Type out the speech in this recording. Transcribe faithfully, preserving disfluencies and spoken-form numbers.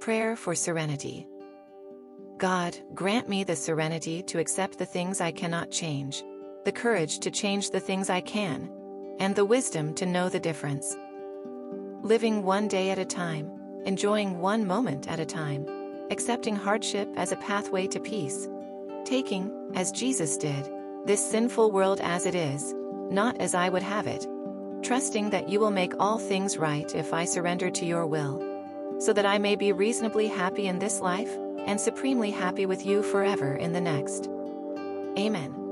Prayer for Serenity. God, grant me the serenity to accept the things I cannot change, the courage to change the things I can, and the wisdom to know the difference. Living one day at a time, enjoying one moment at a time, accepting hardship as a pathway to peace, taking, as Jesus did, this sinful world as it is, not as I would have it, trusting that you will make all things right if I surrender to your will, so that I may be reasonably happy in this life, and supremely happy with you forever in the next. Amen.